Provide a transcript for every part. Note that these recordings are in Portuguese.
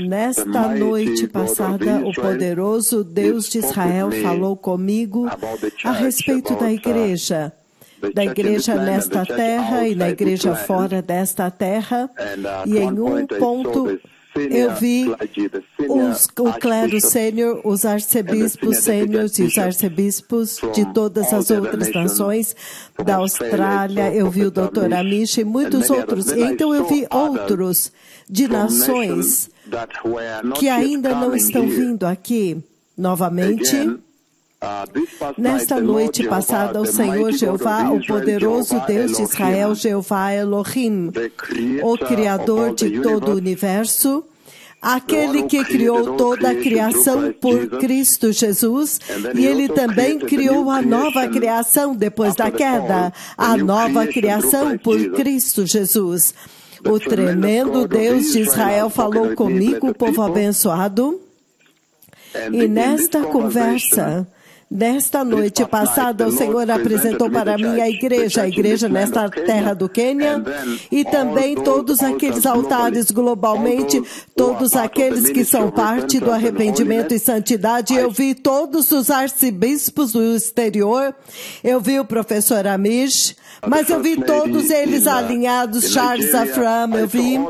Nesta noite passada, o poderoso Deus de Israel falou comigo a respeito da igreja nesta terra e da igreja fora desta terra, e em um ponto eu vi o clero sênior, os arcebispos sêniores e os arcebispos de todas as outras nações, da Austrália, eu vi o Dr. Amish e muitos outros. Então eu vi outros de nações que ainda não estão vindo aqui novamente. Nesta noite passada, o Senhor Jeová, o poderoso Deus de Israel, Jeová Elohim, o Criador de todo o universo, aquele que criou toda a criação por Cristo Jesus, e Ele também criou a nova criação depois da queda, a nova criação por Cristo Jesus. O tremendo Deus de Israel falou comigo, povo abençoado, e nesta conversa, nesta noite passada, o Senhor apresentou para mim a igreja nesta terra do Quênia, e também todos aqueles altares globalmente, todos aqueles que são parte do arrependimento e santidade. Eu vi todos os arcebispos do exterior, eu vi o professor Amish, mas eu vi todos eles alinhados, Charles Afram, eu vi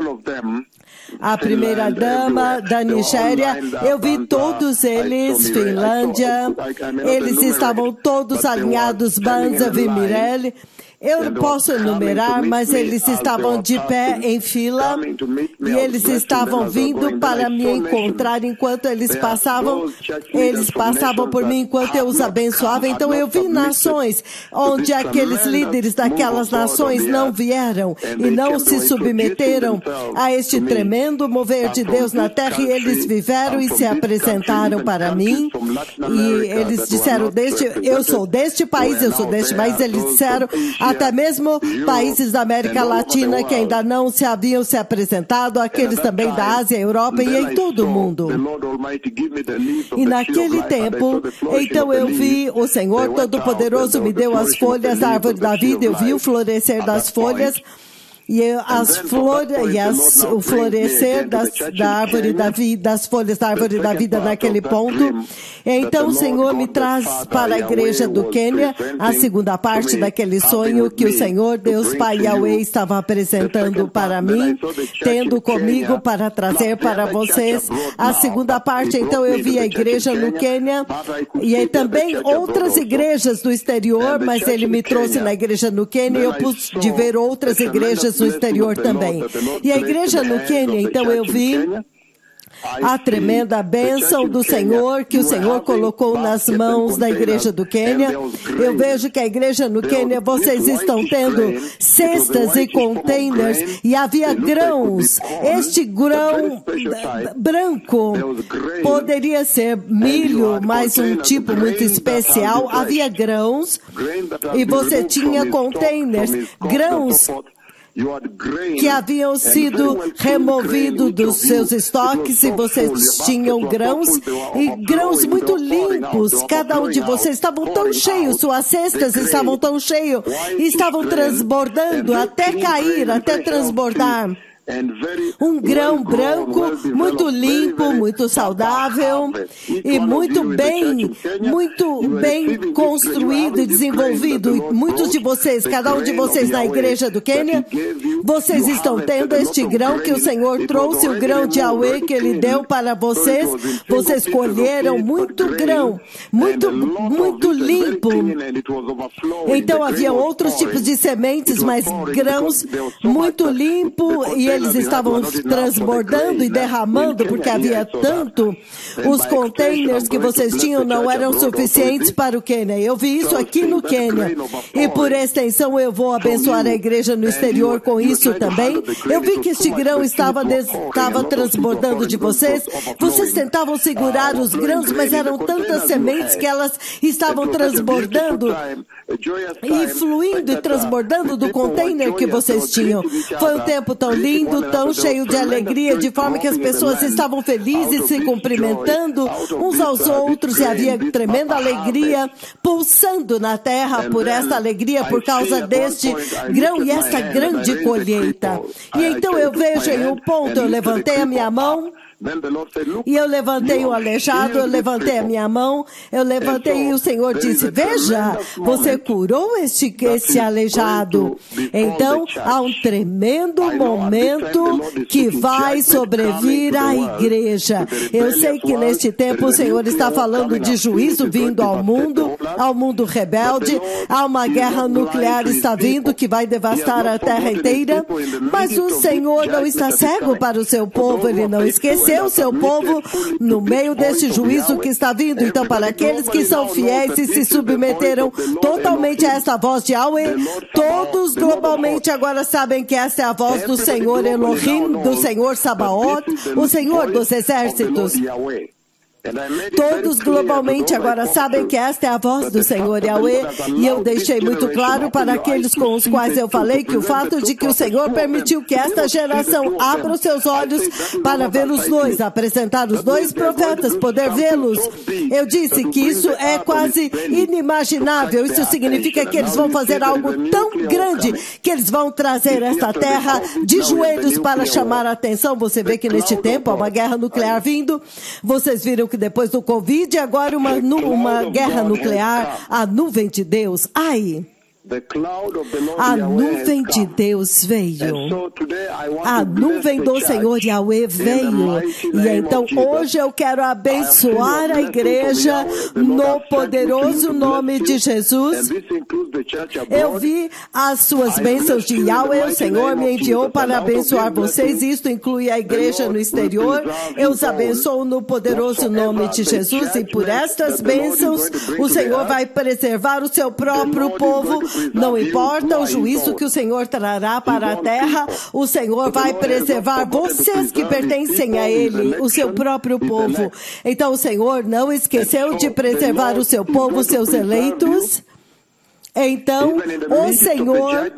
a primeira-dama da Nigéria, eu vi todos eles, Finlândia, eles estavam todos alinhados, Banza, Vimirelli, eu não posso enumerar, mas eles estavam de pé em fila e eles estavam vindo para me encontrar enquanto eles passavam por mim enquanto eu os abençoava. Então eu vi nações onde aqueles líderes daquelas nações não vieram e não se submeteram a este tremendo mover de Deus na terra, e eles viveram e se apresentaram para mim e eles disseram, eu sou deste país, eu sou deste país, eles disseram, até mesmo países da América Latina que ainda não se haviam se apresentado, aqueles também da Ásia, Europa e em todo o mundo. E naquele tempo, então eu vi o Senhor Todo-Poderoso me deu as folhas da árvore da vida, eu vi o florescer das folhas e o florescer das folhas da árvore da vida naquele ponto. Então o Senhor me traz para a igreja do Quênia a segunda parte daquele sonho que o Senhor Deus Pai Aue estava apresentando para mim, tendo comigo para trazer para vocês a segunda parte. Então eu vi a igreja no Quênia e também outras igrejas do exterior, mas ele me trouxe na igreja no Quênia e eu pude ver outras igrejas no exterior também. E a igreja no Quênia, então eu vi a tremenda bênção do Senhor que o Senhor colocou nas mãos da igreja do Quênia. Eu vejo que a igreja no Quênia, vocês estão tendo cestas e containers, e havia grãos. Este grão branco poderia ser milho, mas um tipo muito especial. Havia grãos e você tinha containers, grãos que haviam sido removidos dos seus estoques e vocês tinham grãos, e grãos muito limpos, cada um de vocês estavam tão cheios, suas cestas estavam tão cheias, estavam transbordando até cair, até transbordar. Um grão branco, muito limpo, muito saudável e muito bem construído e desenvolvido. E muitos de vocês, cada um de vocês na igreja do Quênia, vocês estão tendo este grão que o Senhor trouxe, o grão de Aue que Ele deu para vocês. Vocês colheram muito grão, muito limpo. Então havia outros tipos de sementes, mas grãos muito limpos e eles estavam transbordando e derramando, porque havia tanto, os containers que vocês tinham não eram suficientes para o Quênia. Eu vi isso aqui no Quênia. E por extensão eu vou abençoar a igreja no exterior com isso também. Eu vi que este grão estava transbordando de vocês. Vocês tentavam segurar os grãos, mas eram tantas sementes que elas estavam transbordando e fluindo e transbordando do container que vocês tinham. Foi um tempo tão lindo, tão cheio de alegria, de forma que as pessoas estavam felizes, se cumprimentando uns aos outros, e havia tremenda alegria pulsando na terra por esta alegria, por causa deste grão e esta grande colheita. E então eu vejo em um ponto, eu levantei a minha mão E eu levantei o aleijado, eu levantei a minha mão, eu levantei e o Senhor disse, veja, você curou esse aleijado. Então, há um tremendo momento que vai sobrevir à igreja. Eu sei que neste tempo o Senhor está falando de juízo vindo ao mundo rebelde, há uma guerra nuclear está vindo que vai devastar a terra inteira, mas o Senhor não está cego para o seu povo, Ele não esqueceu o seu povo no meio deste juízo que está vindo. Então, para aqueles que são fiéis e se submeteram totalmente a esta voz de Aue, todos globalmente agora sabem que essa é a voz do Senhor Elohim, do Senhor Sabaoth, o Senhor dos exércitos. Todos globalmente agora sabem que esta é a voz do Senhor Yahweh, e eu deixei muito claro para aqueles com os quais eu falei que o fato de que o Senhor permitiu que esta geração abra os seus olhos para ver os dois, apresentar os dois profetas, poder vê-los. Eu disse que isso é quase inimaginável, isso significa que eles vão fazer algo tão grande que eles vão trazer esta terra de joelhos para chamar a atenção. Você vê que neste tempo há uma guerra nuclear vindo, vocês viram que depois do Covid, agora uma guerra nuclear, a nuvem de Deus, ai, a nuvem de Deus veio, a nuvem do Senhor Yahweh veio, e então hoje eu quero abençoar a igreja no poderoso nome de Jesus. Eu vi as suas bênçãos de Yahweh, o Senhor me enviou para abençoar vocês, isto inclui a igreja no exterior, eu os abençoo no poderoso nome de Jesus, e por estas bênçãos o Senhor vai preservar o seu próprio povo. Não importa o juízo que o Senhor trará para a terra, o Senhor vai preservar vocês que pertencem a Ele, o seu próprio povo. Então o Senhor não esqueceu de preservar o seu povo, seus eleitos. Então, o Senhor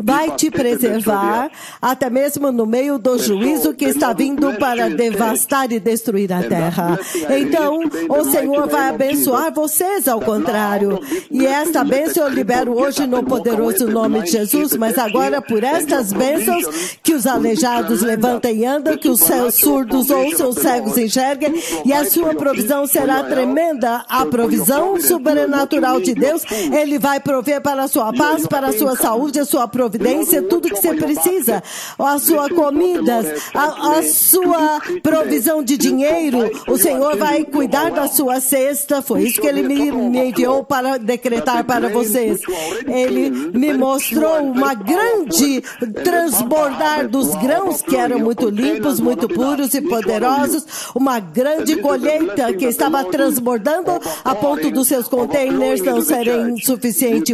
vai te preservar, até mesmo no meio do juízo que está vindo para devastar e destruir a terra. Então, o Senhor vai abençoar vocês, ao contrário. E esta bênção eu libero hoje no poderoso nome de Jesus, mas agora por estas bênçãos que os aleijados levantam e andam, que os seus surdos ouçam, os cegos enxerguem, e a sua provisão será tremenda. A provisão sobrenatural de Deus, Ele vai prover para a sua paz, para a sua saúde, a sua providência, tudo que você precisa, a sua comida, a sua provisão de dinheiro. O Senhor vai cuidar da sua cesta, foi isso que Ele me enviou para decretar para vocês. Ele me mostrou uma grande transbordar dos grãos que eram muito limpos, muito puros e poderosos, uma grande colheita que estava transbordando a ponto dos seus containers não serem suficiente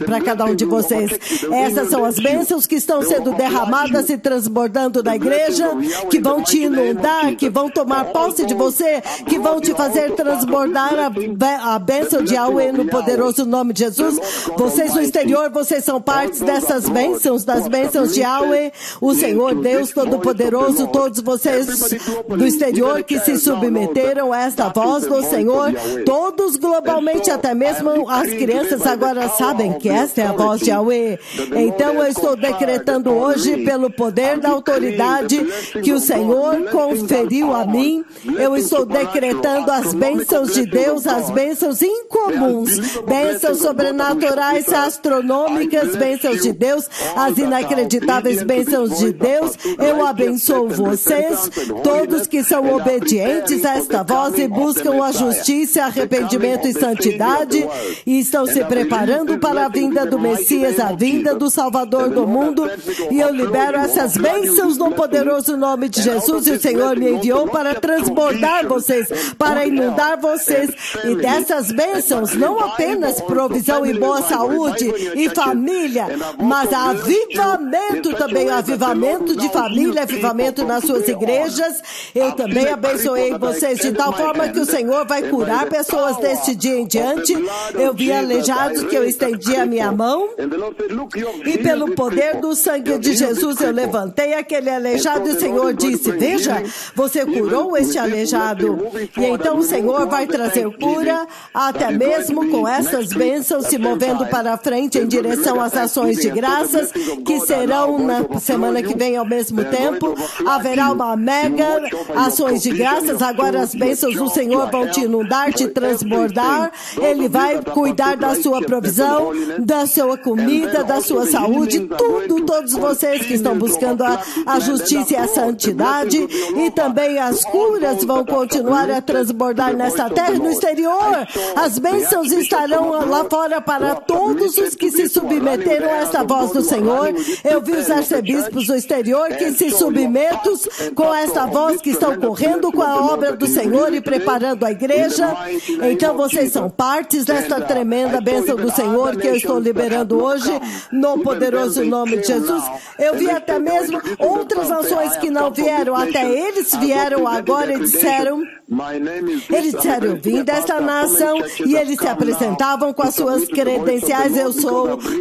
para cada um de vocês. Essas são as bênçãos que estão sendo derramadas e transbordando na igreja, que vão te inundar, que vão tomar posse de você, que vão te fazer transbordar a bênção de Yahweh no poderoso nome de Jesus. Vocês no exterior, vocês são partes dessas bênçãos, das bênçãos de Yahweh, o Senhor Deus Todo-Poderoso, todos vocês do exterior que se submeteram a esta voz do Senhor, todos globalmente, até mesmo as crianças agora sabem que esta é a voz de Yahweh. Então eu estou decretando hoje pelo poder da autoridade que o Senhor conferiu a mim, eu estou decretando as bênçãos de Deus, as bênçãos incomuns, bênçãos sobrenaturais, astronômicas, bênçãos de Deus, as inacreditáveis bênçãos de Deus. Eu abençoo vocês, todos que são obedientes a esta voz e buscam a justiça, arrependimento e santidade, e estão se preparando para a vinda do Messias, a vinda do Salvador do mundo, e eu libero essas bênçãos no poderoso nome de Jesus, e o Senhor me enviou para transbordar vocês, para inundar vocês, e dessas bênçãos, não apenas provisão e boa saúde e família, mas avivamento também, avivamento de família, avivamento nas suas igrejas. Eu também abençoei vocês de tal forma que o Senhor vai curar pessoas deste dia em diante. Eu vi aleijados que eu estendi a minha mão e pelo poder do sangue de Jesus eu levantei aquele aleijado e o Senhor disse, veja, você curou este aleijado. E então o Senhor vai trazer cura até mesmo com essas bênçãos se movendo para frente em direção às ações de graças que serão na semana que vem ao mesmo tempo. Haverá uma mega ações de graças, agora as bênçãos do Senhor vão te inundar, te transbordar, Ele vai cuidar da sua provisão, da sua comida, da sua saúde, tudo, todos vocês que estão buscando a justiça e a santidade, e também as curas vão continuar a transbordar nessa terra e no exterior, as bênçãos estarão lá fora para todos os que se submeteram a essa voz do Senhor. Eu vi os arcebispos do exterior que se submetam com essa voz, que estão correndo com a obra do Senhor e preparando a igreja. Então vocês são partes desta tremenda bênção do Senhor que eu estou liberando hoje no poderoso nome de Jesus. Eu vi até mesmo outras nações que não vieram, até eles vieram agora e disseram, eu vim desta nação, e eles se apresentavam com as suas credenciais,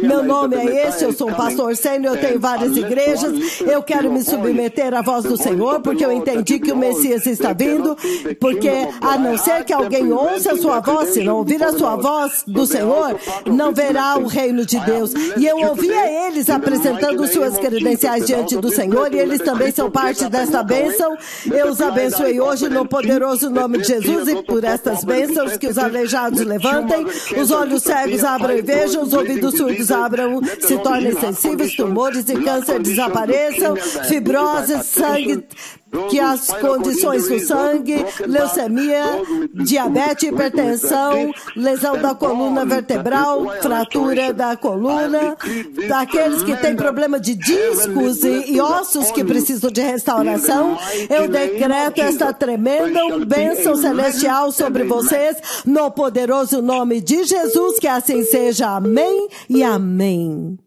meu nome é esse, eu sou um pastor sênior, eu tenho várias igrejas, eu quero me submeter à voz do Senhor, porque eu entendi que o Messias está vindo, porque a não ser que alguém ouça a sua voz, se não ouvir a sua voz do Senhor, não verá o reino de Deus. E eu ouvia eles apresentando suas credenciais diante do Senhor, e eles também são parte dessa bênção. Eu os abençoei hoje no poderoso em nome de Jesus, e por estas bênçãos que os aleijados levantem, os olhos cegos abram e vejam, os ouvidos surdos abram, se tornem sensíveis, tumores e câncer desapareçam, fibroses, sangue, que as condições do sangue, leucemia, diabetes, hipertensão, lesão da coluna vertebral, fratura da coluna, daqueles que têm problema de discos e ossos que precisam de restauração, eu decreto esta tremenda bênção celestial sobre vocês, no poderoso nome de Jesus, que assim seja. Amém e amém.